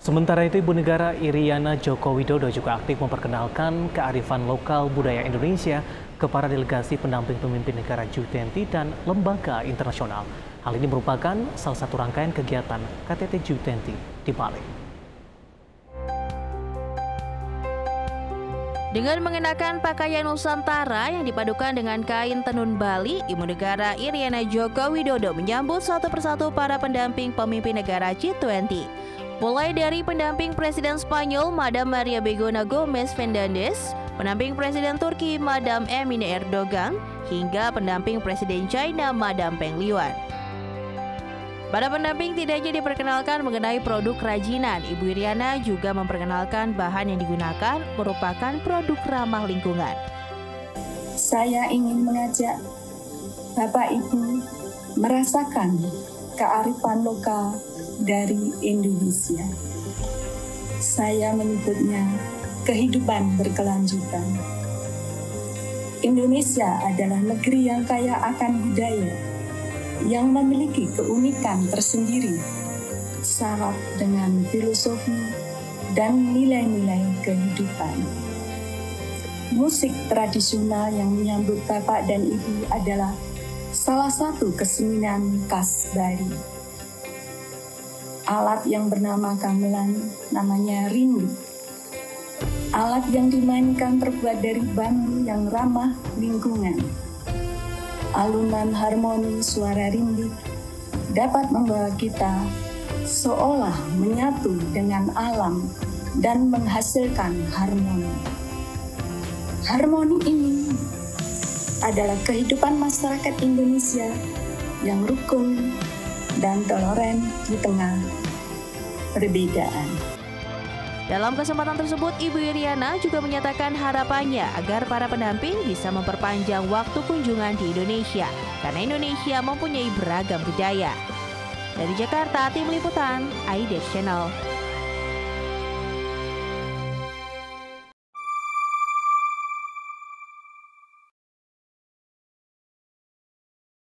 Sementara itu, Ibu Negara Iriana Joko Widodo juga aktif memperkenalkan kearifan lokal budaya Indonesia ke para delegasi pendamping pemimpin negara G20 dan lembaga internasional. Hal ini merupakan salah satu rangkaian kegiatan KTT G20 di Bali. Dengan mengenakan pakaian Nusantara yang dipadukan dengan kain tenun Bali, Ibu Negara Iriana Joko Widodo menyambut satu persatu para pendamping pemimpin negara G20. Mulai dari pendamping Presiden Spanyol, Madam Maria Begona Gomez Fernandez, pendamping Presiden Turki, Madam Emine Erdogan, hingga pendamping Presiden China, Madam Peng Liyuan. Para pendamping tidak hanya diperkenalkan mengenai produk kerajinan, Ibu Iriana juga memperkenalkan bahan yang digunakan merupakan produk ramah lingkungan. Saya ingin mengajak Bapak Ibu merasakan kearifan lokal dari Indonesia. Saya menyebutnya kehidupan berkelanjutan. Indonesia adalah negeri yang kaya akan budaya, yang memiliki keunikan tersendiri, syarat dengan filosofi dan nilai-nilai kehidupan. Musik tradisional yang menyambut Bapak dan Ibu adalah salah satu kesenian khas Bali. Alat yang bernama gamelan namanya rindik. Alat yang dimainkan terbuat dari bambu yang ramah lingkungan. Alunan harmoni suara rindik dapat membawa kita seolah menyatu dengan alam dan menghasilkan harmoni. Harmoni ini adalah kehidupan masyarakat Indonesia yang rukun dan toleran di tengah perbedaan. Dalam kesempatan tersebut, Ibu Iriana juga menyatakan harapannya agar para pendamping bisa memperpanjang waktu kunjungan di Indonesia, karena Indonesia mempunyai beragam budaya. Dari Jakarta, Tim Liputan, IDX Channel.